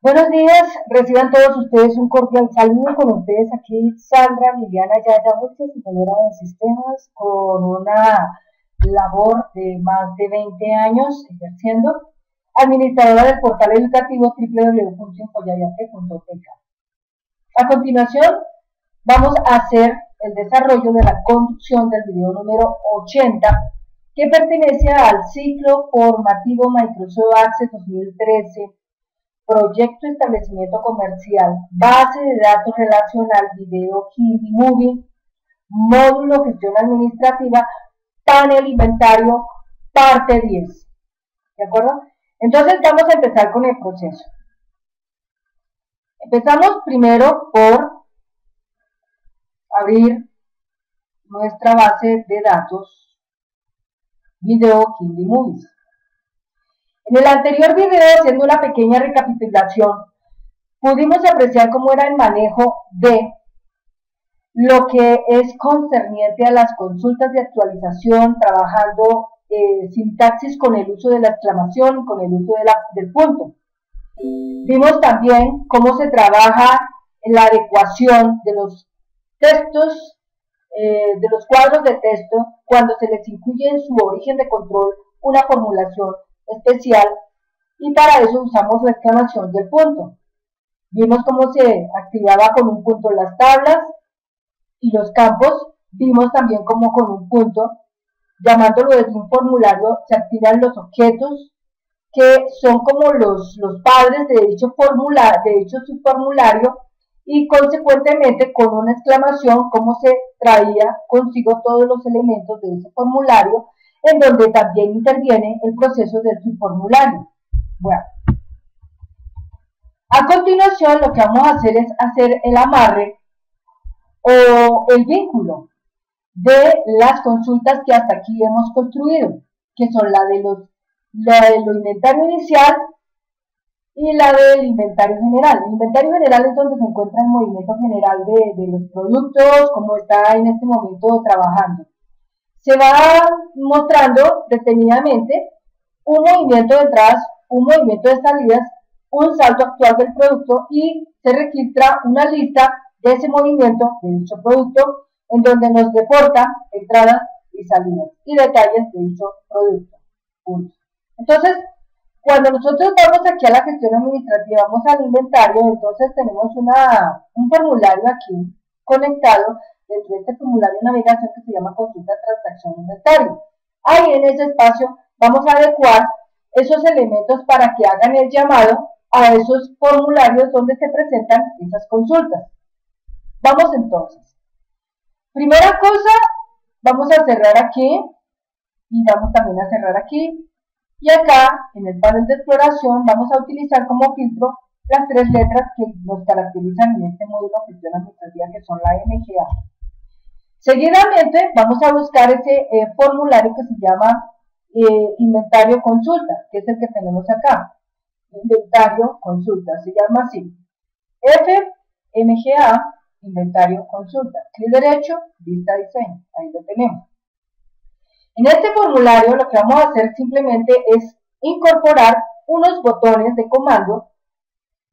Buenos días, reciban todos ustedes un cordial saludo. Con ustedes aquí Sandra Liliana Yaya Wilches, ingeniera de sistemas, con una labor de más de 20 años ejerciendo, administradora del portal educativo www.infoyayate.tk. A continuación, vamos a hacer el desarrollo de la conducción del video número 80, que pertenece al ciclo formativo Microsoft Access 2013, Proyecto Establecimiento Comercial, Base de Datos Relacional, Video Kindly Movie, Módulo Gestión Administrativa, Panel Inventario, Parte 10. ¿De acuerdo? Entonces vamos a empezar con el proceso. Empezamos primero por abrir nuestra base de datos, Video Kindly Movies. En el anterior video, haciendo una pequeña recapitulación, pudimos apreciar cómo era el manejo de lo que es concerniente a las consultas de actualización, trabajando sintaxis con el uso de la exclamación, con el uso de del punto. Vimos también cómo se trabaja en la adecuación de los textos, de los cuadros de texto, cuando se les incluye en su origen de control una formulación especial, y para eso usamos la exclamación del punto. Vimos cómo se activaba con un punto las tablas y los campos. Vimos también cómo con un punto, llamándolo desde un formulario, se activan los objetos que son como los padres de dicho subformulario, y consecuentemente con una exclamación cómo se traía consigo todos los elementos de ese formulario, en donde también interviene el proceso del subformulario. Bueno, a continuación lo que vamos a hacer es hacer el amarre o el vínculo de las consultas que hasta aquí hemos construido, que son la del inventario inicial y la del inventario general. El inventario general es donde se encuentra el movimiento general de los productos, como está en este momento trabajando. Se va mostrando detenidamente un movimiento de entradas, un movimiento de salidas, un saldo actual del producto, y se registra una lista de ese movimiento, de dicho producto, en donde nos reporta entradas y salidas y detalles de dicho producto. Entonces, cuando nosotros vamos aquí a la gestión administrativa, vamos al inventario, entonces tenemos un formulario aquí conectado. Dentro de este formulario de navegación que se llama consulta, transacción, inventario. Ahí en ese espacio vamos a adecuar esos elementos para que hagan el llamado a esos formularios donde se presentan esas consultas. Vamos entonces. Primera cosa, vamos a cerrar aquí y vamos también a cerrar aquí. Y acá en el panel de exploración vamos a utilizar como filtro las tres letras que nos caracterizan en este módulo de gestión administrativa, que son la MGA. Seguidamente vamos a buscar ese formulario que se llama inventario consulta, que es el que tenemos acá. Inventario consulta, se llama así. F, MGA, inventario consulta. Clic derecho, vista diseño. Ahí lo tenemos. En este formulario lo que vamos a hacer simplemente es incorporar unos botones de comando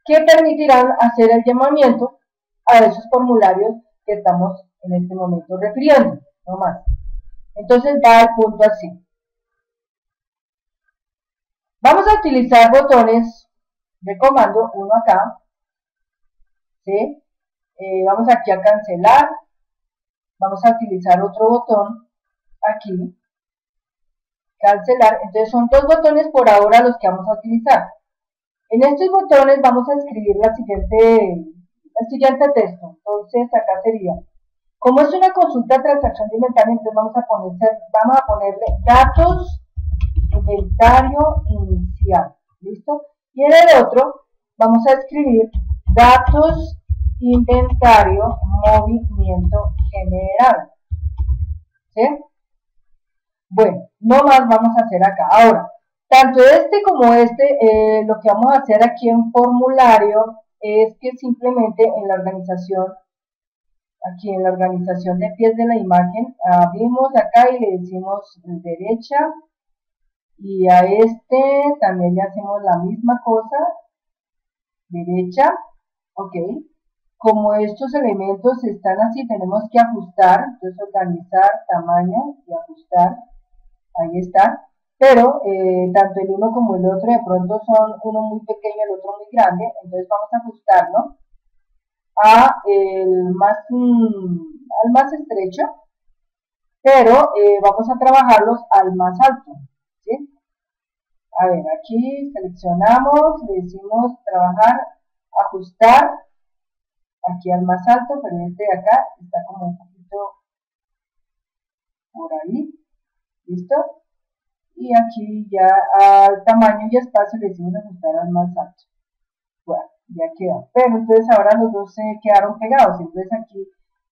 que permitirán hacer el llamamiento a esos formularios que estamos en este momento refiriendo, no más. Entonces va el punto así. Vamos a utilizar botones de comando, uno acá, ¿sí? Vamos aquí a cancelar, vamos a utilizar otro botón aquí, cancelar. Entonces son dos botones por ahora los que vamos a utilizar. En estos botones vamos a escribir el siguiente texto. Entonces acá sería, como es una consulta de transacción de inventario, entonces vamos a ponerle datos inventario inicial, ¿listo? Y en el otro vamos a escribir datos inventario movimiento general, ¿sí? Bueno, no más vamos a hacer acá. Ahora, tanto este como este, lo que vamos a hacer aquí en formulario es que simplemente en la organización, aquí en la organización de pies de la imagen, abrimos acá y le decimos derecha, y a este también le hacemos la misma cosa, derecha, ok. Como estos elementos están así, tenemos que ajustar, entonces organizar, tamaño y ajustar, ahí está. Pero tanto el uno como el otro de pronto son uno muy pequeño, el otro muy grande, entonces vamos a ajustarlo a al más estrecho, pero vamos a trabajarlos al más alto, ¿sí? A ver, aquí seleccionamos, le decimos trabajar, ajustar, aquí al más alto, pero este de acá está como un poquito por ahí, ¿listo? Y aquí ya al tamaño y espacio le decimos ajustar al más alto. Bueno, ya queda. Pero entonces ahora los dos se quedaron pegados. Entonces aquí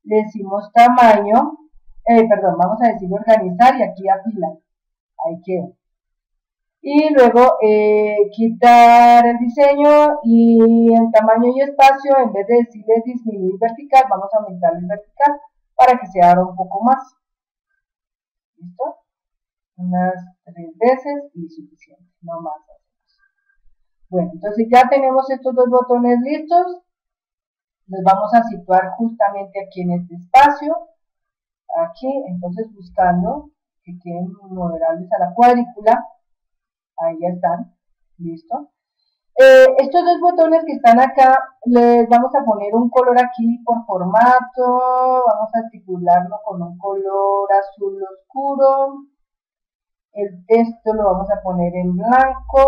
le decimos tamaño, perdón, vamos a decir organizar y aquí apilar. Ahí quedó. Y luego quitar el diseño y el tamaño y espacio, en vez de decirle disminuir vertical, vamos a aumentar el vertical para que se abra un poco más. ¿Listo? Unas 3 veces y suficiente, no más. Bueno, entonces ya tenemos estos dos botones listos. Los vamos a situar justamente aquí en este espacio. Aquí, entonces buscando que queden moderables a la cuadrícula. Ahí ya están, listo. Estos dos botones que están acá, les vamos a poner un color aquí por formato. Vamos a articularlo con un color azul oscuro. El texto lo vamos a poner en blanco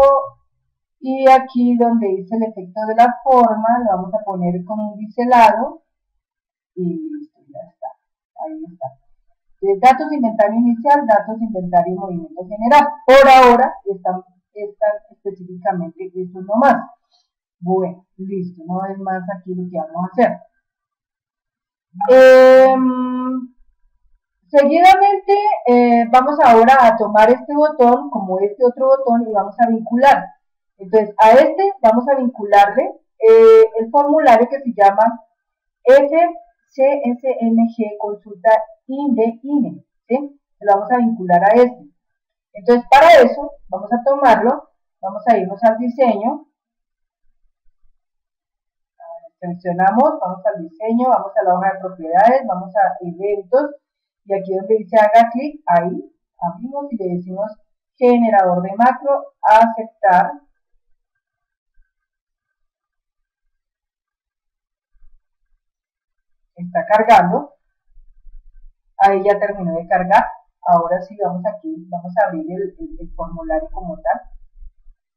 y aquí donde dice el efecto de la forma lo vamos a poner con un biselado y listo, ya está, ahí está. Datos de inventario inicial, datos de inventario y movimiento general. Por ahora están específicamente estos nomás. Bueno, listo, no es más aquí lo que vamos a hacer. Seguidamente vamos ahora a tomar este botón como este otro botón y vamos a vincular. Entonces a este vamos a vincularle el formulario que se llama FCSMG consulta INDE-INE, ¿sí? Lo vamos a vincular a este. Entonces para eso vamos a tomarlo, vamos a irnos al diseño, seleccionamos, vamos al diseño, vamos a la hoja de propiedades, vamos a eventos. Y aquí donde dice haga clic, ahí abrimos y le decimos generador de macro, aceptar. Está cargando. Ahí ya terminó de cargar. Ahora sí vamos aquí, vamos a abrir el formulario como tal.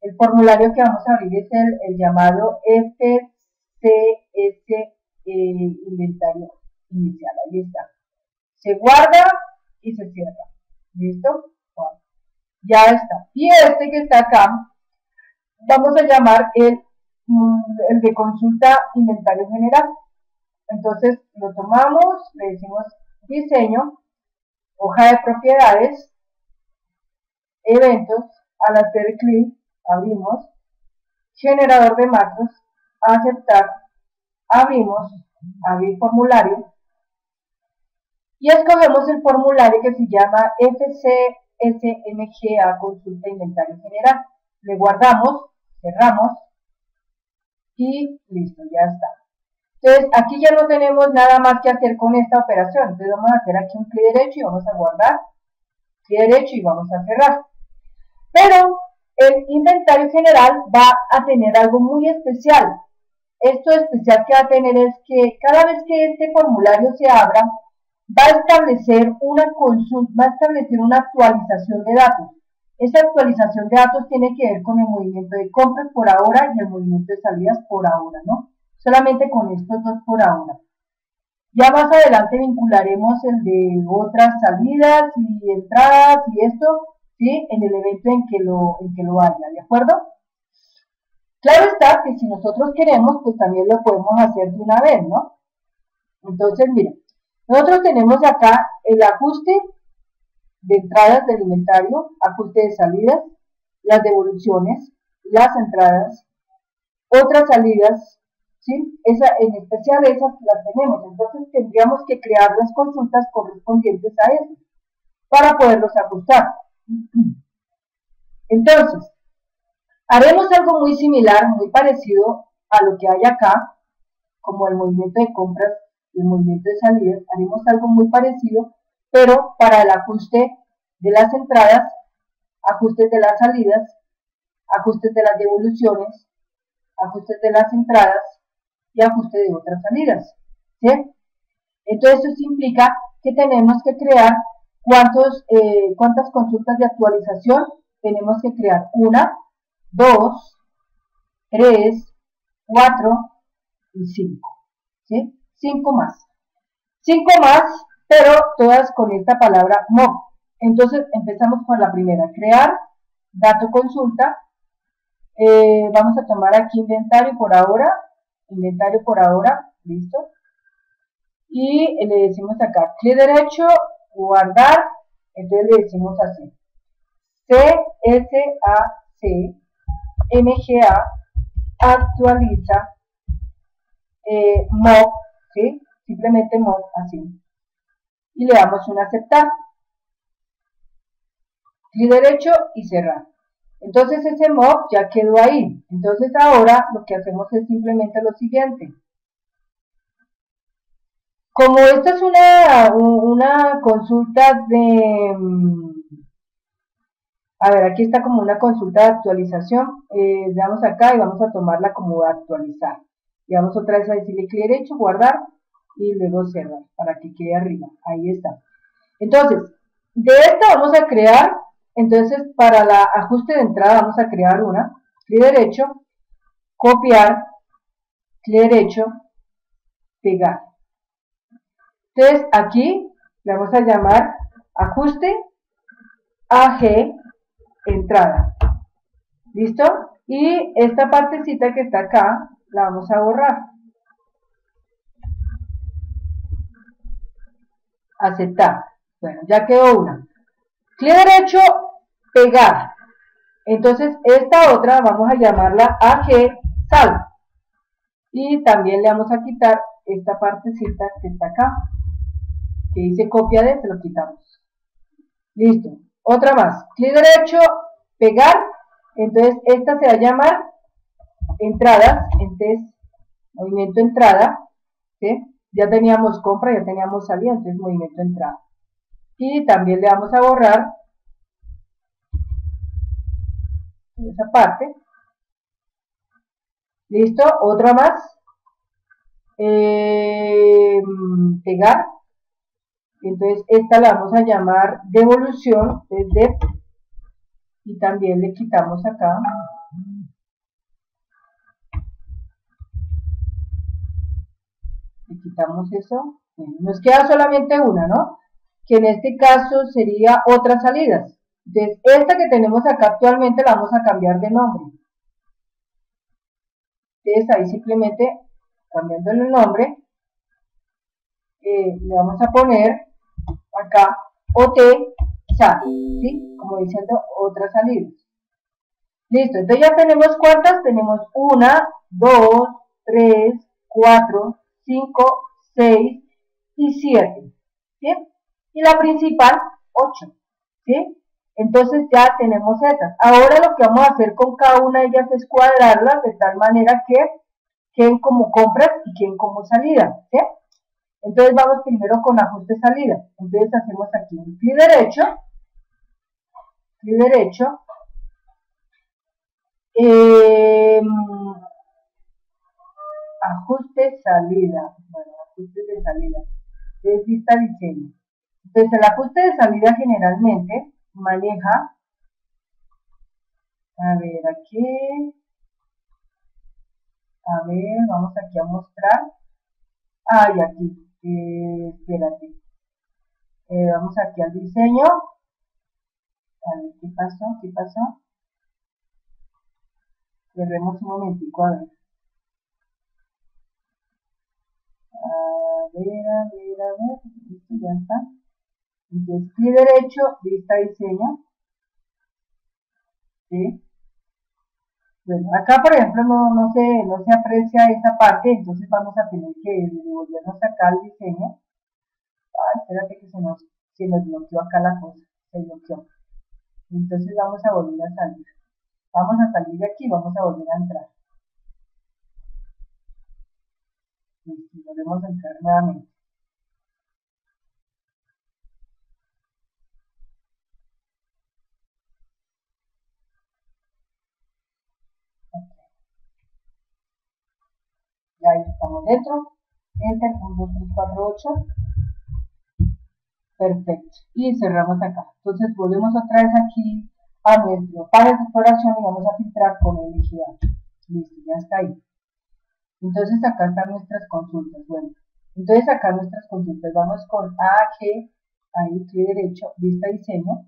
El formulario que vamos a abrir es el llamado FCS inventario inicial. Ahí está. Se guarda y se cierra. ¿Listo? Bueno, ya está. Y este que está acá, vamos a llamar el de consulta inventario general. Entonces lo tomamos, le decimos diseño, hoja de propiedades, eventos, al hacer clic, abrimos, generador de macros, aceptar, abrimos, abrir formulario. Y escogemos el formulario que se llama FCSMGA Consulta Inventario General. Le guardamos, cerramos y listo, ya está. Entonces, aquí ya no tenemos nada más que hacer con esta operación. Entonces, vamos a hacer aquí un clic derecho y vamos a guardar. Clic derecho y vamos a cerrar. Pero el inventario general va a tener algo muy especial. Esto especial que va a tener es que cada vez que este formulario se abra, va a establecer una consulta, va a establecer una actualización de datos. Esa actualización de datos tiene que ver con el movimiento de compras por ahora y el movimiento de salidas por ahora, ¿no? Solamente con estos dos por ahora. Ya más adelante vincularemos el de otras salidas y entradas y esto, ¿sí? En el evento en que lo haya, ¿de acuerdo? Claro está que si nosotros queremos, pues también lo podemos hacer de una vez, ¿no? Entonces, miren. Nosotros tenemos acá el ajuste de entradas del inventario, ajuste de salidas, las devoluciones, las entradas, otras salidas, ¿sí? En especial esas las tenemos, entonces tendríamos que crear las consultas correspondientes a eso para poderlos ajustar. Entonces, haremos algo muy similar, muy parecido a lo que hay acá, como el movimiento de compras y el movimiento de salidas, haremos algo muy parecido, pero para el ajuste de las entradas, ajustes de las salidas, ajustes de las devoluciones, ajustes de las entradas y ajuste de otras salidas, ¿sí? Entonces eso implica que tenemos que crear cuántas consultas de actualización tenemos que crear. 1, 2, 3, 4 y 5, ¿sí? 5 más, pero todas con esta palabra MOV. Entonces empezamos con la primera, crear dato consulta. Vamos a tomar aquí inventario por ahora, listo, y le decimos acá clic derecho, guardar. Entonces le decimos así CSAC MGA actualiza MOV, ¿sí? Simplemente MOV, así, y le damos un aceptar, clic derecho y cerrar. Entonces ese MOV ya quedó ahí. Entonces ahora lo que hacemos es simplemente lo siguiente. Como esta es una consulta de... A ver, aquí está como una consulta de actualización. Damos acá y vamos a tomarla como actualizar. Y vamos otra vez a decirle clic derecho, guardar y luego cerrar para que quede arriba. Ahí está. Entonces, de esta vamos a crear... Entonces, para el ajuste de entrada vamos a crear una, clic derecho, copiar, clic derecho, pegar. Entonces, aquí le vamos a llamar ajuste AG entrada. ¿Listo? Y esta partecita que está acá la vamos a borrar. Aceptar. Bueno, ya quedó una. Clic derecho, pegar. Entonces esta otra vamos a llamarla AG Sal. Y también le vamos a quitar esta partecita que está acá, que dice copia de, se lo quitamos. Listo. Otra más. Clic derecho, pegar. Entonces esta se va a llamar entradas. Entonces, movimiento entrada. ¿Sí? Ya teníamos compra, ya teníamos salida, entonces movimiento entrada. Y también le vamos a borrar esa parte. Listo, otra más. Pegar. Entonces esta la vamos a llamar devolución, desde, y también le quitamos acá. Le quitamos eso. Bien, nos queda solamente una, ¿no? Que en este caso sería otras salidas. Entonces, esta que tenemos acá actualmente la vamos a cambiar de nombre. Entonces, ahí simplemente cambiándole el nombre, le vamos a poner acá OT SAL, ¿sí? Como diciendo otras salidas. Listo, entonces ya tenemos cuántas, tenemos 1, 2, 3, 4, 5, 6 y 7, ¿sí? Y la principal, 8, ¿sí? Entonces ya tenemos esas. Ahora lo que vamos a hacer con cada una de ellas es cuadrarlas de tal manera que queden como compras y queden como salida, ¿sí? Entonces vamos primero con ajuste salida. Entonces hacemos aquí un clic derecho, ajuste salida, bueno, ajuste de salida, es vista diseño. Entonces el ajuste de salida generalmente maneja, a ver aquí, a ver, vamos aquí a mostrar, y aquí, espérate, vamos aquí al diseño, a ver, ¿qué pasó? Cerremos un momentico, a ver. A ver, listo, ya está. Entonces, clic derecho, vista diseño. ¿Sí? Bueno, acá por ejemplo no se aprecia esa parte, entonces vamos a tener que devolvernos acá al diseño. Espérate que se nos bloqueó acá la cosa, se bloqueó. Entonces vamos a volver a salir. Vamos a salir de aquí, vamos a volver a entrar. lo instalemos internamente. Ya estamos dentro. Enter 1348. Perfecto. Y cerramos acá. Entonces volvemos otra vez aquí a nuestro panel de exploración y vamos a filtrar con MGA. Listo, ya está ahí. Entonces acá están nuestras consultas. Bueno, entonces acá nuestras consultas. Vamos con AG, ahí clic derecho, vista diseño.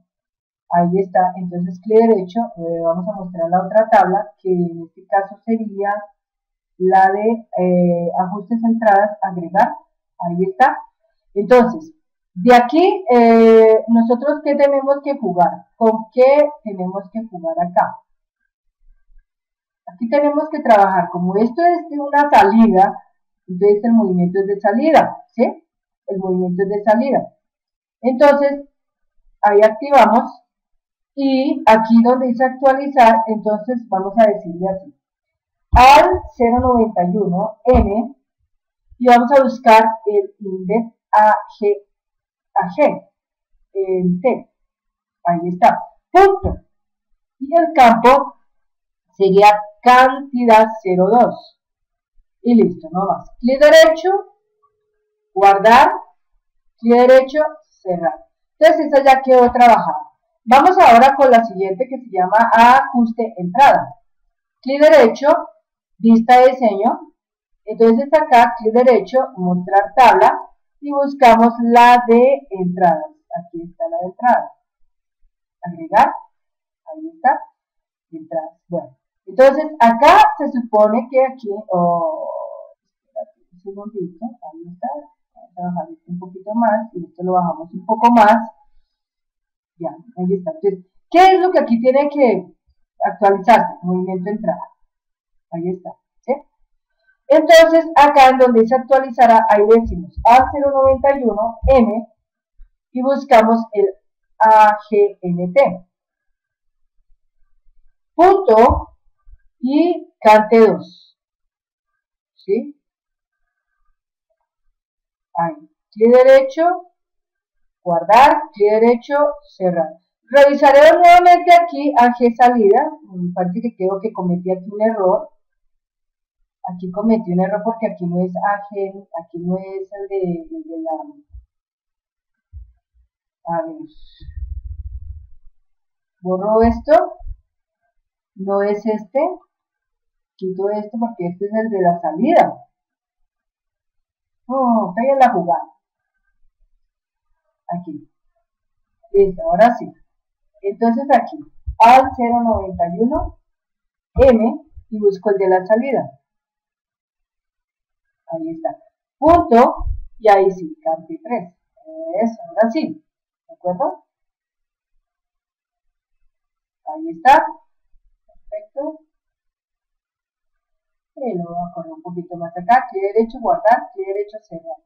Ahí está. Entonces clic derecho, vamos a mostrar la otra tabla que en este caso sería la de ajustes, entradas, agregar, ahí está. Entonces, de aquí, nosotros ¿qué tenemos que jugar? ¿Con qué tenemos que jugar acá? Aquí tenemos que trabajar, como esto es de una salida, entonces el movimiento es de salida, ¿sí? El movimiento es de salida. Entonces, ahí activamos, y aquí donde dice actualizar, entonces vamos a decirle así, al 091N, y vamos a buscar el index AG, el T, ahí está, punto, y el campo sería cantidad 02, y listo, no más, clic derecho, guardar, clic derecho, cerrar. Entonces esta ya quedó trabajada. Vamos ahora con la siguiente que se llama ajuste entrada, clic derecho, vista de diseño. Entonces acá clic derecho, mostrar tabla, y buscamos la de entradas. Aquí está la de entradas, agregar, ahí está, entradas. Bueno, entonces acá se supone que aquí, un segundito, ahí está, vamos a bajar esto un poquito más, y esto lo bajamos un poco más, ya, ahí está. Entonces, ¿qué es lo que aquí tiene que actualizarse? Movimiento entrada, ahí está, ¿sí? Entonces acá en donde se actualizará, ahí decimos A091M y buscamos el AGNT, punto y CANT2, ¿sí? Ahí, clic derecho, guardar, clic derecho, cerrar. Revisaremos nuevamente aquí AG salida, parece que creo que cometí aquí un error. Aquí cometí un error porque aquí no es AG, aquí no es el de la... A ver, borro esto, no es este, quito esto porque este es el de la salida. Estoy en la jugada. Aquí. Listo, ahora sí. Entonces aquí, al 091M y busco el de la salida. Ahí está. Punto, y ahí sí, CANT3. Eso, ahora sí. ¿De acuerdo? Ahí está. Perfecto. Y lo voy a correr un poquito más acá. Clic derecho, guardar, clic derecho, cerrar.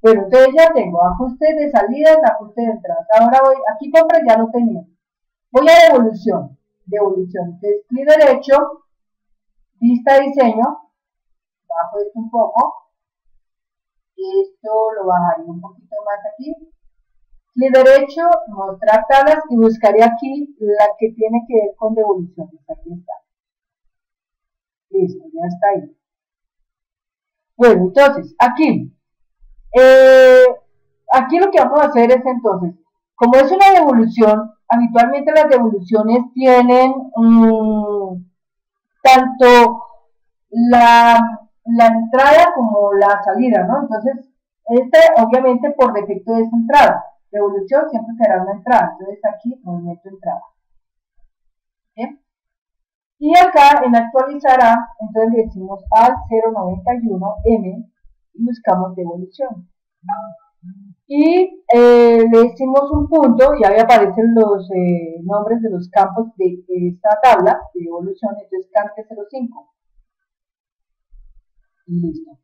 Bueno, entonces ya tengo ajustes de salidas, ajustes de entradas. Ahora voy, aquí compras ya lo tenía. Voy a devolución. Devolución. Entonces, clic derecho, vista diseño. Bajo esto un poco. Esto lo bajaría un poquito más aquí. Clic derecho, mostrar tablas y buscaré aquí la que tiene que ver con devoluciones. Aquí está. Listo, ya está ahí. Bueno, entonces, aquí. Aquí lo que vamos a hacer es entonces, como es una devolución, habitualmente las devoluciones tienen tanto la entrada como la salida, ¿no? Entonces, este obviamente por defecto es entrada. Devolución siempre será una entrada. Entonces aquí movimiento entrada. ¿Sí? Y acá en actualizará, entonces le decimos al 091M y buscamos devolución. Y le decimos un punto y ahí aparecen los nombres de los campos de esta tabla de devolución, entonces CANT05. Y listo.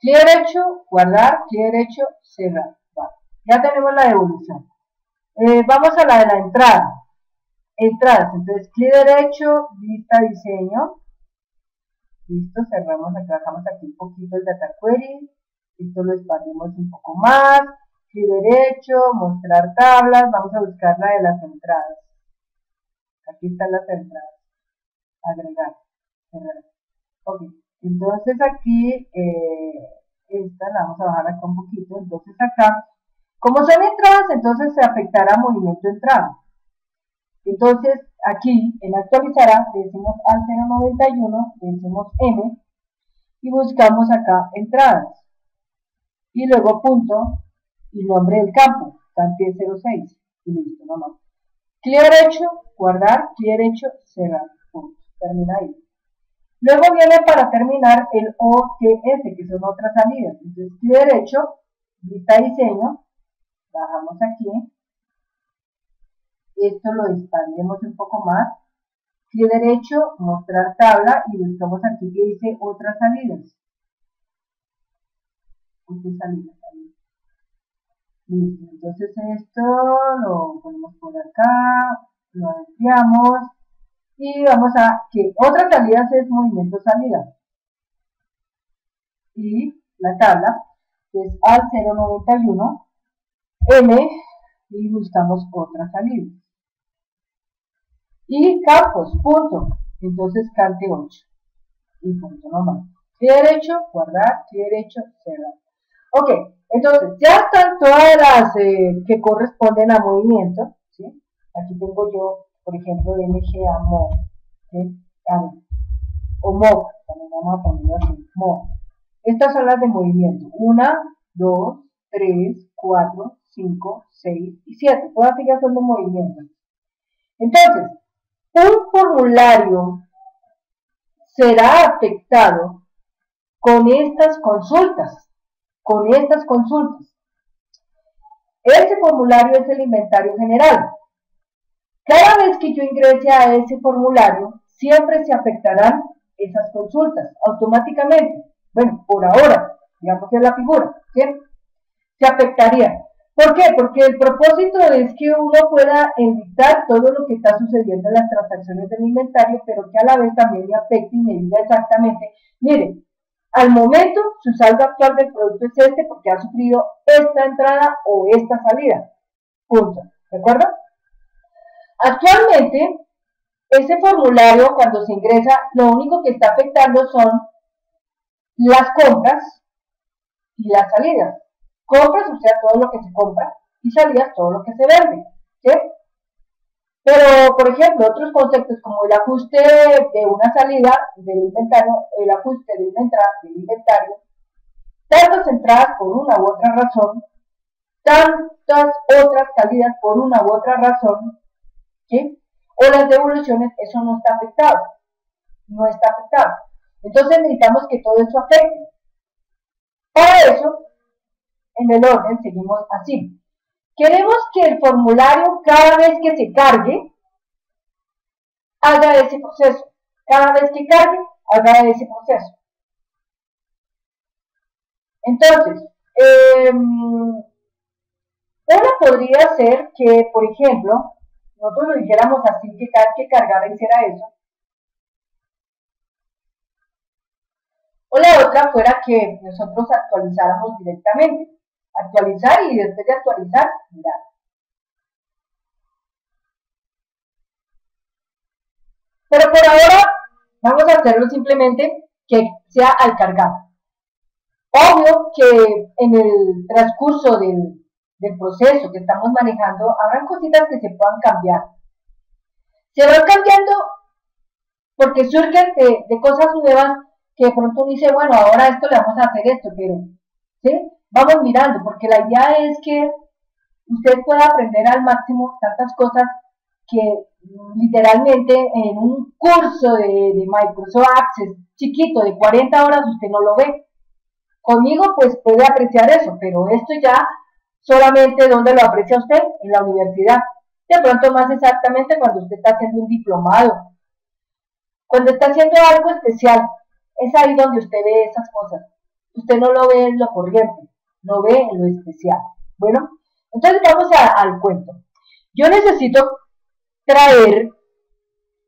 Clic derecho, guardar, clic derecho, cerrar. Vale. Ya tenemos la devolución. Vamos a la de la entrada. Entradas. Entonces, clic derecho, vista diseño. Listo, cerramos acá, bajamos aquí un poquito el data query. Esto lo expandimos un poco más. Clic derecho, mostrar tablas. Vamos a buscar la de las entradas. Aquí están las entradas. Agregar. Cerrar. Ok. Entonces aquí, esta la vamos a bajar acá un poquito. Entonces acá, como son entradas, entonces se afectará movimiento entrada. Entonces aquí en actualizará le decimos al 091, le decimos M y buscamos acá entradas. Y luego punto y nombre del campo, cantidad 06 y listo, nomás. Clic derecho, guardar, clic derecho, cerrar, punto, termina ahí. Luego viene para terminar el OTS, que son otras salidas. Entonces clic derecho, vista diseño, bajamos aquí, esto lo expandimos un poco más, clic derecho, mostrar tabla y buscamos aquí que dice otras salidas. Salidas ahí. Listo, entonces esto lo ponemos por acá, lo ampliamos y vamos a que otras salidas es movimiento salida y la tabla es al 091 M y buscamos otras salidas y campos, punto, entonces cante 8 y punto nomás, clic derecho, guardar, clic derecho, cerrar. Ok, entonces ya están todas las que corresponden a movimiento, ¿sí? Aquí tengo yo, por ejemplo, MGA MOV, ¿sí? O MOV, también vamos a ponerlo así, MOV. Estas son las de movimiento, 1, 2, 3, 4, 5, 6 y 7, todas ellas son de movimiento. Entonces, un formulario será afectado con estas consultas. Ese formulario es el inventario general. Cada vez que yo ingrese a ese formulario, siempre se afectarán esas consultas automáticamente. Bueno, por ahora, digamos que es la figura, ¿sí? Se afectaría. ¿Por qué? Porque el propósito es que uno pueda enlistar todo lo que está sucediendo en las transacciones del inventario, pero que a la vez también me afecte y me diga exactamente, miren, al momento, su saldo actual del producto es este porque ha sufrido esta entrada o esta salida. Punto. ¿De acuerdo? Actualmente, ese formulario, cuando se ingresa, lo único que está afectando son las compras y las salidas. Compras, o sea, todo lo que se compra, y salidas, todo lo que se vende. ¿Sí? Pero, por ejemplo, otros conceptos como el ajuste de una salida del inventario, el ajuste de una entrada del inventario, tantas entradas por una u otra razón, tantas otras salidas por una u otra razón, ¿sí? O las devoluciones, eso no está afectado, Entonces necesitamos que todo eso afecte. Para eso, en el orden seguimos así. Queremos que el formulario cada vez que se cargue, haga ese proceso. Entonces, uno podría ser que, por ejemplo, nosotros lo dijéramos así, que cada que cargara hiciera eso. O la otra fuera que nosotros actualizáramos directamente. Actualizar y después de actualizar, mirar. Pero por ahora vamos a hacerlo simplemente que sea al cargar. Obvio que en el transcurso del proceso que estamos manejando, habrán cositas que se puedan cambiar. Se van cambiando porque surgen de cosas nuevas que de pronto uno dice, bueno, ahora esto le vamos a hacer esto, pero, ¿sí? Vamos mirando, porque la idea es que usted pueda aprender al máximo tantas cosas que literalmente en un curso de Microsoft Access chiquito de 40 horas usted no lo ve. Conmigo pues puede apreciar eso, pero esto ya solamente donde lo aprecia usted, en la universidad. De pronto más exactamente cuando usted está haciendo un diplomado, cuando está haciendo algo especial, es ahí donde usted ve esas cosas. Usted no lo ve en lo corriente. No ve en lo especial. Bueno, entonces vamos al cuento. Yo necesito traer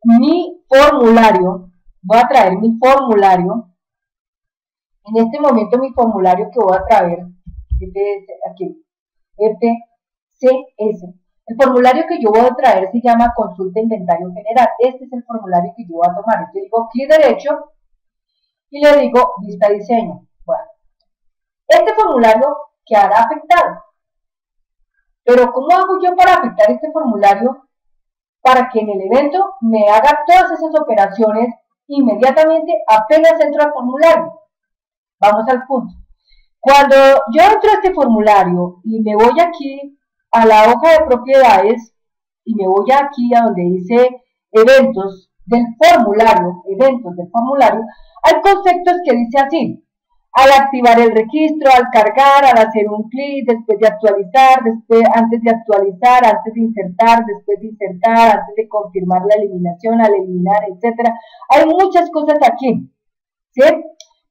mi formulario voy a traer mi formulario. En este momento mi formulario que voy a traer, aquí, FCS. El formulario que yo voy a traer se llama consulta inventario general. Este es el formulario que yo voy a tomar. Yo digo clic derecho y le digo vista diseño. Bueno, este formulario quedará afectado. Pero ¿cómo hago yo para afectar este formulario? Para que en el evento me haga todas esas operaciones inmediatamente apenas entro al formulario. Vamos al punto. Cuando yo entro a este formulario y me voy aquí a la hoja de propiedades y me voy aquí a donde dice eventos del formulario, hay conceptos que dice así: al activar el registro, al cargar, al hacer un clic, después de actualizar, antes de actualizar, antes de insertar, después de insertar, antes de confirmar la eliminación, al eliminar, etcétera. Hay muchas cosas aquí, ¿sí?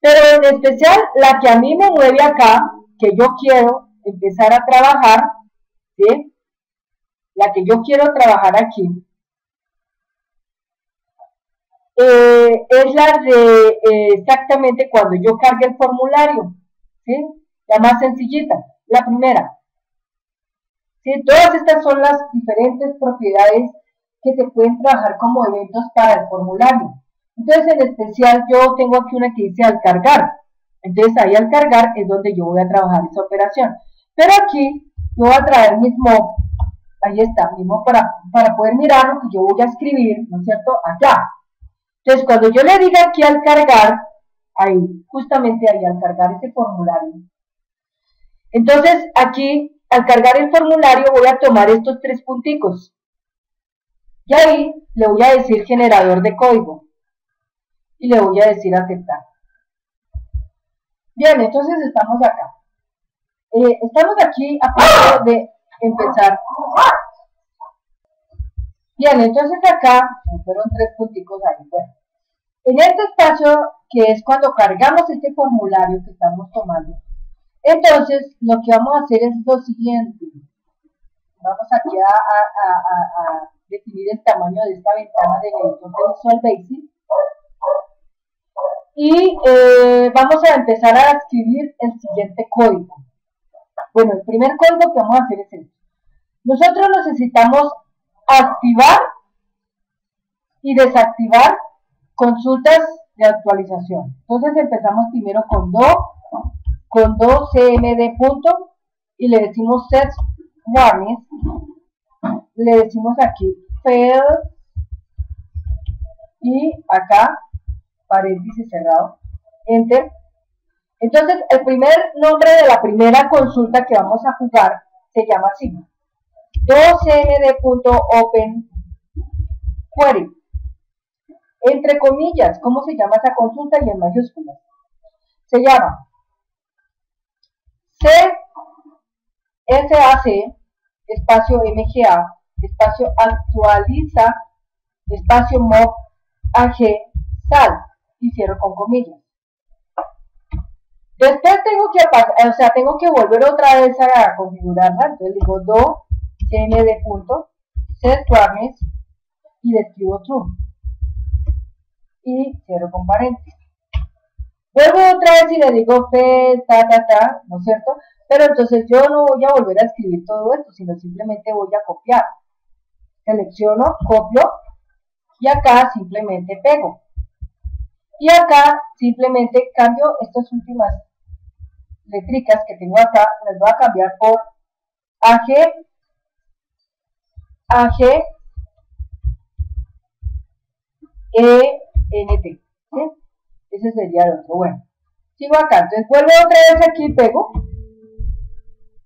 Pero en especial la que a mí me mueve acá, que yo quiero empezar a trabajar, ¿sí? La que yo quiero trabajar aquí, es la de exactamente cuando yo cargue el formulario, ¿sí? La más sencillita, la primera, ¿sí? Todas estas son las diferentes propiedades que se pueden trabajar como eventos para el formulario. Entonces en especial yo tengo aquí una que dice al cargar. Entonces ahí al cargar es donde yo voy a trabajar esa operación. Pero aquí yo voy a traer mismo, ahí está, mismo para poder mirar lo que yo voy a escribir, ¿no es cierto? Acá. Entonces, cuando yo le diga aquí al cargar, ahí, justamente ahí al cargar ese formulario. Entonces, aquí, al cargar el formulario, voy a tomar estos tres punticos. Y ahí, le voy a decir generador de código. Y le voy a decir aceptar. Bien, entonces estamos acá. Estamos aquí a punto de empezar. Bien, entonces acá fueron tres punticos ahí. Bueno, en este espacio que es cuando cargamos este formulario que estamos tomando, entonces lo que vamos a hacer es lo siguiente. Vamos aquí a definir el tamaño de esta ventana del editor de Visual Basic y vamos a empezar a escribir el siguiente código. Bueno, el primer código que vamos a hacer es este. Nosotros necesitamos activar y desactivar consultas de actualización. Entonces empezamos primero con do cmd punto y le decimos set warnings, le decimos aquí fail y acá paréntesis cerrado, enter. Entonces el primer nombre de la primera consulta que vamos a jugar se llama así: cmd.open query, entre comillas. ¿Cómo se llama esa consulta? Y en mayúsculas se llama CSAC espacio MGA espacio actualiza espacio mob AG sal y cierro con comillas. Después tengo que pasar, o sea, tengo que volver otra vez a configurarla. Entonces digo do cmd punto set warnings y le escribo true y cierro con paréntesis. Vuelvo otra vez y le digo fe ta, ¿no es cierto? Pero entonces yo no voy a volver a escribir todo esto, sino simplemente voy a copiar. Selecciono, copio y acá simplemente pego. Y acá simplemente cambio estas últimas letricas que tengo acá, las voy a cambiar por AG AGENT, ¿sí? Ese sería el otro. Bueno, sigo acá, entonces vuelvo otra vez aquí, pego.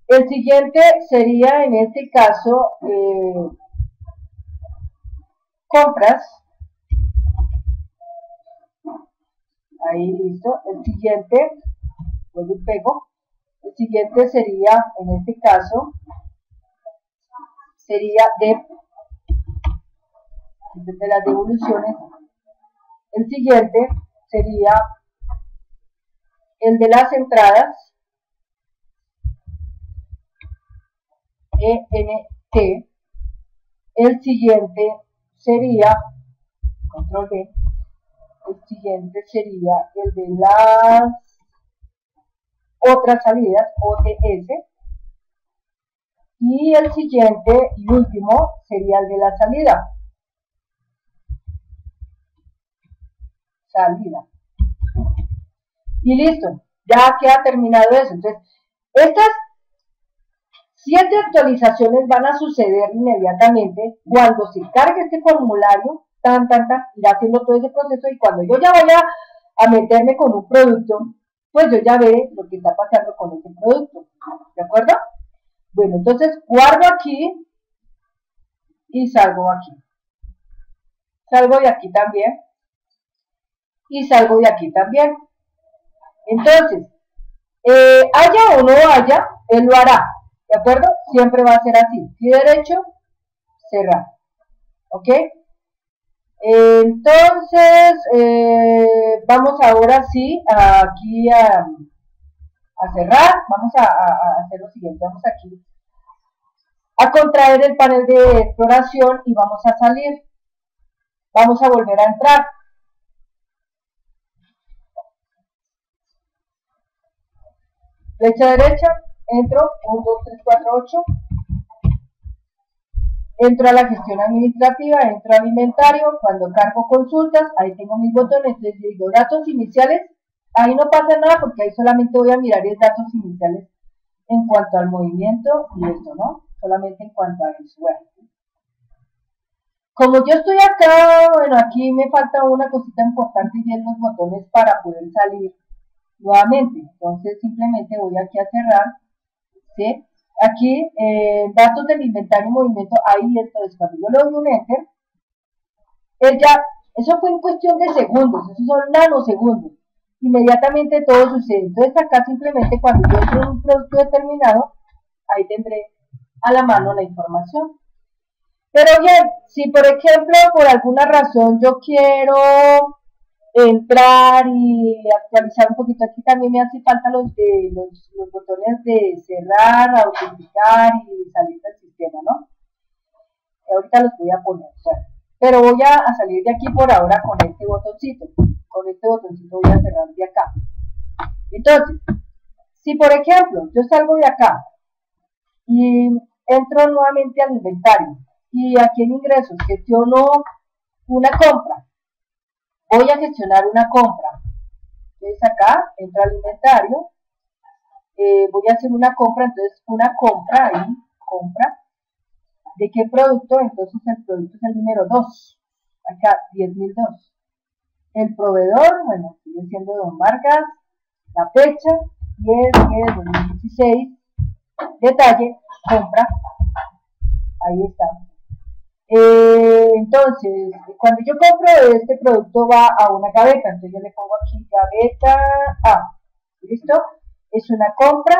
El siguiente sería, en este caso, compras. Ahí, listo. El siguiente, vuelvo y pego. El siguiente sería, en este caso, sería de las devoluciones. El siguiente sería el de las entradas ENT. El siguiente sería control B, el siguiente sería el de las otras salidas, OTS, y el siguiente y último sería el de la salida. Y listo, ya queda terminado eso. Entonces, estas 7 actualizaciones van a suceder inmediatamente cuando se cargue este formulario, irá haciendo todo ese proceso, y cuando yo ya vaya a meterme con un producto, pues yo ya veré lo que está pasando con ese producto, ¿de acuerdo? Bueno, entonces guardo aquí y salgo aquí. Salgo de aquí también. Y salgo de aquí también. Entonces, haya o no haya, él lo hará, ¿de acuerdo? Siempre va a ser así, pie derecho, cerrar, ¿ok? Entonces, vamos ahora sí, aquí a cerrar, vamos a hacer lo siguiente, vamos aquí a contraer el panel de exploración y vamos a salir, vamos a volver a entrar. Flecha derecha, entro, 1, 2, 3, 4, 8. Entro a la gestión administrativa, entro al inventario, cuando cargo consultas, ahí tengo mis botones, les digo datos iniciales, ahí no pasa nada porque ahí solamente voy a mirar los datos iniciales en cuanto al movimiento y esto, ¿no? Solamente en cuanto a eso. Bueno. Como yo estoy acá, bueno, aquí me falta una cosita importante y es los botones para poder salir nuevamente. Entonces simplemente voy aquí a cerrar, ¿sí? Aquí datos del inventario y movimiento, ahí entonces cuando yo le doy un enter, ya, eso fue en cuestión de segundos, esos son nanosegundos, inmediatamente todo sucede. Entonces acá simplemente cuando yo entro en un producto determinado, ahí tendré a la mano la información. Pero bien, si por ejemplo por alguna razón yo quiero entrar y actualizar un poquito, aquí también me hace falta los botones de cerrar, autenticar y salir del sistema, ¿no? Ahorita los voy a poner, bueno, pero voy a salir de aquí por ahora con este botoncito, voy a cerrar de acá. Entonces, si por ejemplo yo salgo de acá y entro nuevamente al inventario y aquí en ingresos gestiono una compra, voy a gestionar una compra. Entonces acá, entro al inventario, voy a hacer una compra, entonces una compra, ahí, compra. ¿De qué producto? Entonces el producto es el número 2, acá, 10.002. El proveedor, bueno, sigue siendo Don Vargas, la fecha, 10/10/2016, detalle, compra, ahí está. Entonces, cuando yo compro este producto va a una gaveta, entonces yo le pongo aquí gaveta A, ¿listo? Es una compra,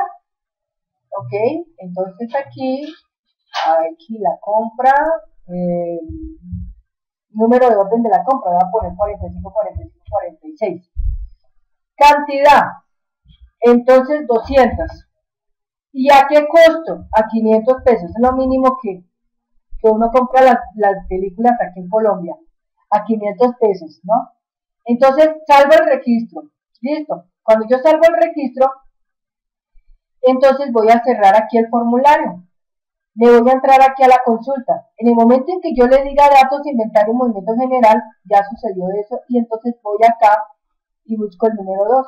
ok, entonces aquí la compra, número de orden de la compra, voy a poner 45, 45, 46, cantidad, entonces 200, ¿y a qué costo? A 500 pesos, es lo mínimo que uno compra las películas aquí en Colombia, a 500 pesos, ¿no? Entonces, salvo el registro, listo. Cuando yo salvo el registro, entonces voy a cerrar aquí el formulario. Le voy a entrar aquí a la consulta. En el momento en que yo le diga datos, inventario, movimiento general, ya sucedió eso, y entonces voy acá y busco el número 2.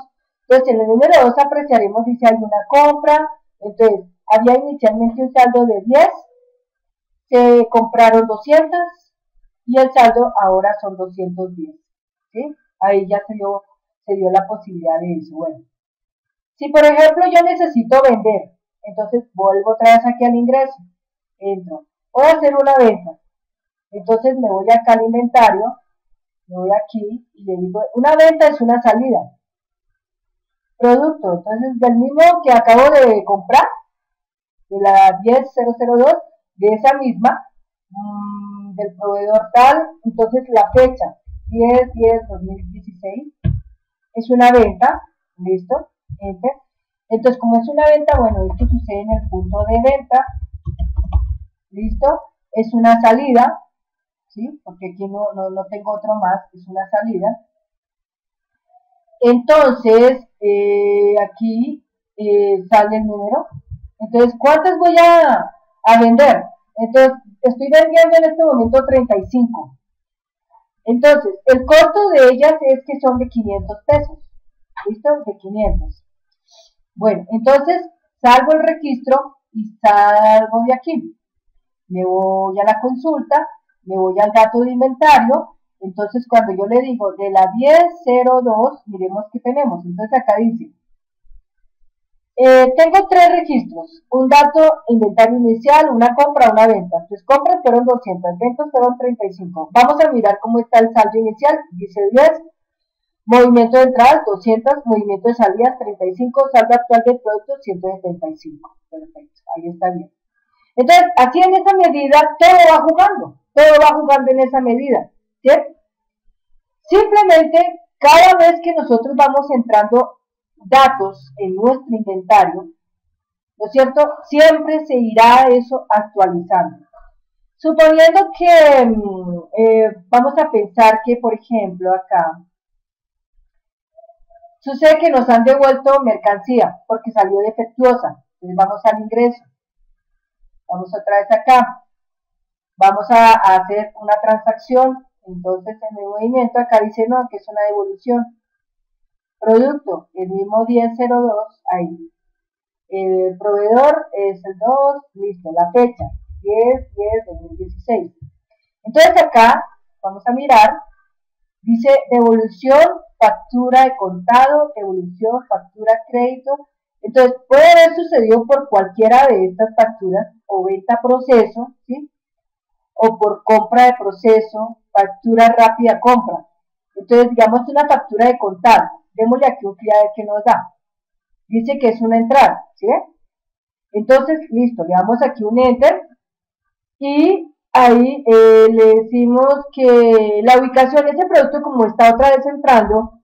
Entonces, en el número 2 apreciaremos si hay una compra. Entonces, había inicialmente un saldo de 10, se compraron 200 y el saldo ahora son 210, ¿sí? Ahí ya se dio la posibilidad de eso. Bueno, si por ejemplo yo necesito vender, entonces vuelvo otra vez aquí al ingreso, entro, voy a hacer una venta, entonces me voy acá al inventario, me voy aquí y le digo, una venta es una salida, producto, entonces del mismo que acabo de comprar, de la 10.002, de esa misma, del proveedor tal, entonces la fecha, 10/10/2016, es una venta, listo, enter. Entonces como es una venta, bueno, esto sucede en el punto de venta, listo, es una salida, ¿sí? Porque aquí no tengo otro más, es una salida, Entonces, aquí sale el número. Entonces, ¿cuántas voy a vender? Entonces, estoy vendiendo en este momento 35. Entonces, el costo de ellas es que son de 500 pesos. ¿Listo? De 500. Bueno, entonces, salgo el registro y salgo de aquí. Me voy a la consulta, me voy al dato de inventario. Entonces, cuando yo le digo de la 1002, miremos qué tenemos. Entonces, acá dice, tengo tres registros, un dato, inventario inicial, una compra, una venta. Entonces, compras fueron 200, ventas fueron 35. Vamos a mirar cómo está el saldo inicial, dice 10, movimiento de entradas 200, movimiento de salidas 35, saldo actual del producto 175. Perfecto, ahí está bien. Entonces, aquí en esa medida todo va jugando en esa medida. ¿Sí? Simplemente cada vez que nosotros vamos entrando datos en nuestro inventario, ¿no es cierto? Siempre se irá eso actualizando. Suponiendo que vamos a pensar que, por ejemplo, acá sucede que nos han devuelto mercancía porque salió defectuosa. Entonces vamos al ingreso, vamos otra vez acá, vamos a hacer una transacción. Entonces, en el movimiento, acá dice, no, que es una devolución. Producto, el mismo 1002, ahí. El proveedor es el 2, listo, la fecha, 10-10-2016. Entonces, acá, vamos a mirar, dice devolución, factura de contado, devolución, factura, crédito. Entonces, puede haber sucedido por cualquiera de estas facturas, o venta proceso, ¿sí? O por compra de proceso, factura rápida compra. Entonces, digamos una factura de contado. Démosle aquí un clic a ver qué nos da. Dice que es una entrada, ¿sí? Entonces, listo, le damos aquí un enter y ahí le decimos que la ubicación de ese producto, como está otra vez entrando,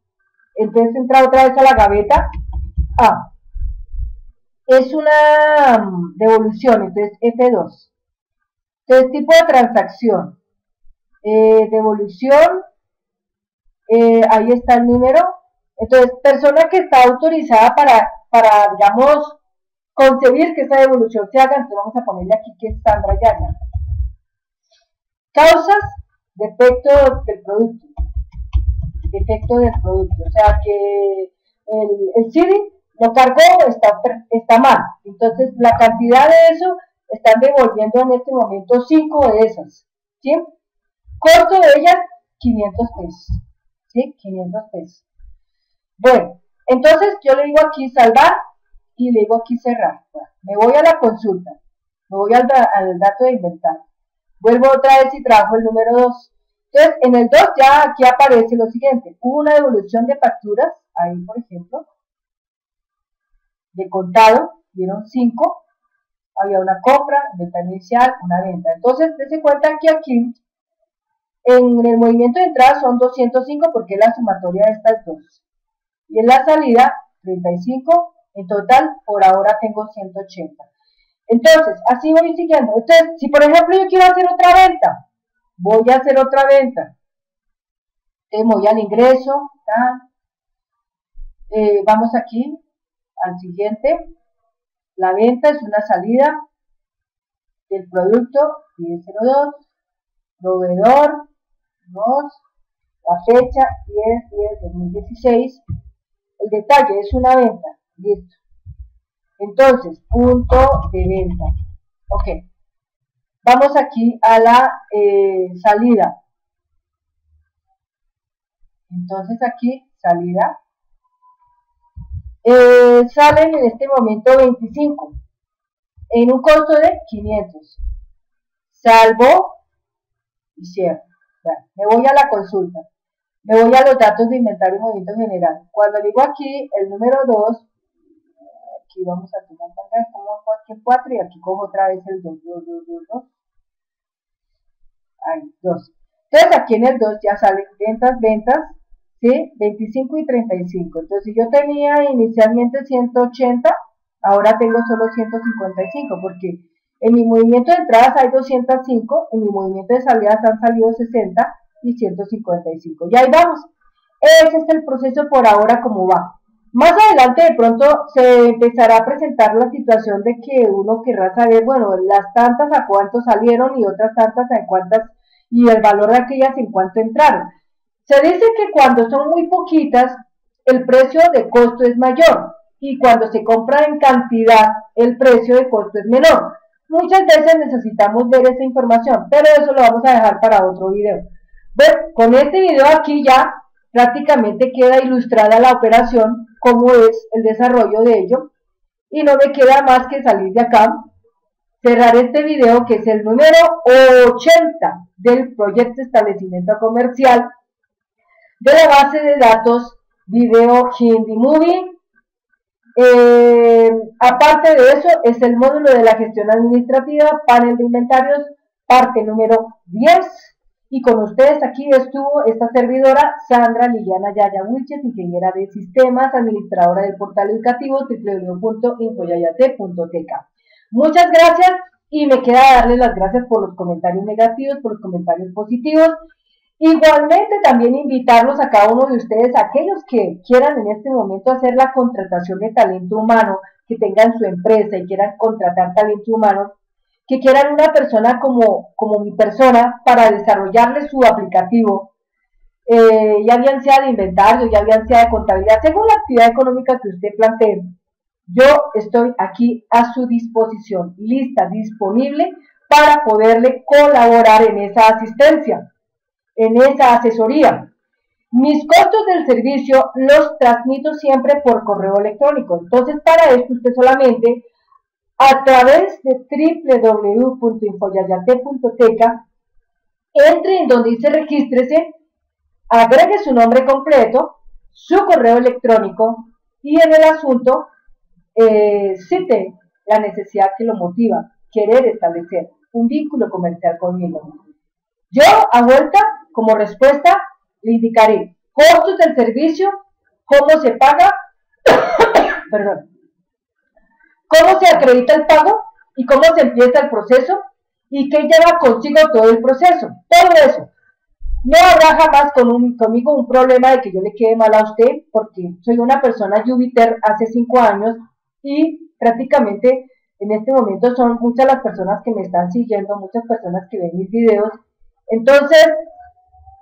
entonces entra otra vez a la gaveta. Ah, es una devolución, entonces F2. Entonces, tipo de transacción, devolución, ahí está el número. Entonces, persona que está autorizada para digamos, conseguir que esa devolución se haga. Entonces, vamos a ponerle aquí que es Sandra Yaya. Causas, defecto del producto. Defecto del producto. O sea, que el CD lo cargó, está mal. Entonces, la cantidad de eso, están devolviendo en este momento 5 de esas, ¿sí? Costo de ellas, 500 pesos, ¿sí? 500 pesos. Bueno, entonces yo le digo aquí salvar y le digo aquí cerrar. Bueno, me voy a la consulta, me voy al dato de inventario. Vuelvo otra vez y trabajo el número 2. Entonces, en el 2 ya aquí aparece lo siguiente. Hubo una devolución de facturas, ahí por ejemplo, de contado, dieron 5. Había una compra, venta inicial, una venta. Entonces, dense cuenta que aquí, en el movimiento de entrada son 205 porque es la sumatoria de estas dos. Y en la salida, 35. En total, por ahora tengo 180. Entonces, así voy siguiendo. Entonces, si por ejemplo yo quiero hacer otra venta, voy a hacer otra venta. Entonces, voy al ingreso. Vamos aquí, al siguiente. La venta es una salida del producto 1002, proveedor 2, la fecha 10-10-2016, el detalle es una venta, listo. Entonces, punto de venta. Ok, vamos aquí a la salida. Entonces aquí, salida. Salen en este momento 25 en un costo de 500. Salvo y cierro. Bueno, me voy a la consulta, me voy a los datos de inventario y movimiento general. Cuando digo aquí el número 2, aquí vamos a tomar aquí 4 y aquí cojo otra vez el 2. Ahí, 2. Entonces aquí en el 2 ya salen ventas, ¿sí? 25 y 35. Entonces, si yo tenía inicialmente 180, ahora tengo solo 155, porque en mi movimiento de entradas hay 205, en mi movimiento de salidas han salido 60 y 155. Y ahí vamos. Ese es el proceso por ahora como va. Más adelante de pronto se empezará a presentar la situación de que uno querrá saber, bueno, las tantas a cuánto salieron y otras tantas a cuántas y el valor de aquellas en cuánto entraron. Se dice que cuando son muy poquitas el precio de costo es mayor y cuando se compra en cantidad el precio de costo es menor. Muchas veces necesitamos ver esa información, pero eso lo vamos a dejar para otro video. Bueno, con este video aquí ya prácticamente queda ilustrada la operación, cómo es el desarrollo de ello, y no me queda más que salir de acá, cerrar este video que es el número 80 del proyecto establecimiento comercial de la base de datos Video Kindly Movie. Aparte de eso es el módulo de la gestión administrativa, panel de inventarios, parte número 10. Y con ustedes aquí estuvo esta servidora, Sandra Liliana Yaya Wilches, ingeniera de sistemas, administradora del portal educativo www.infoyayate.tk. Muchas gracias y me queda darles las gracias por los comentarios negativos, por los comentarios positivos. Igualmente también invitarlos a cada uno de ustedes, aquellos que quieran en este momento hacer la contratación de talento humano, que tengan su empresa y quieran contratar talento humano, que quieran una persona como mi persona para desarrollarle su aplicativo, ya bien sea de inventario, ya bien sea de contabilidad, según la actividad económica que usted plantee. Yo estoy aquí a su disposición, lista, disponible para poderle colaborar en esa asistencia, en esa asesoría. Mis costos del servicio los transmito siempre por correo electrónico, entonces para esto usted solamente a través de www.infoyayate.tk, entre en donde dice regístrese, agregue su nombre completo, su correo electrónico y en el asunto cite la necesidad que lo motiva, querer establecer un vínculo comercial conmigo. Yo a vuelta, como respuesta, le indicaré costos del servicio, cómo se paga, perdón, cómo se acredita el pago y cómo se empieza el proceso y qué lleva consigo todo el proceso. Todo eso. No habrá jamás conmigo un problema de que yo le quede mal a usted, porque soy una persona Júpiter hace 5 años y prácticamente en este momento son muchas las personas que me están siguiendo, muchas personas que ven mis videos. Entonces,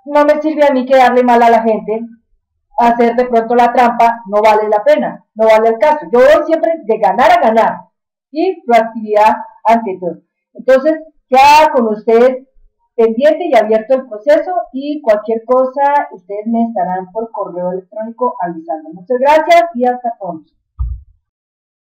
no me sirve a mí quedarle mal a la gente. Hacer de pronto la trampa no vale la pena, no vale el caso. Yo voy siempre de ganar a ganar y proactividad ante todo. Entonces, ya con ustedes pendiente y abierto el proceso y cualquier cosa, ustedes me estarán por correo electrónico avisando. Muchas gracias y hasta pronto.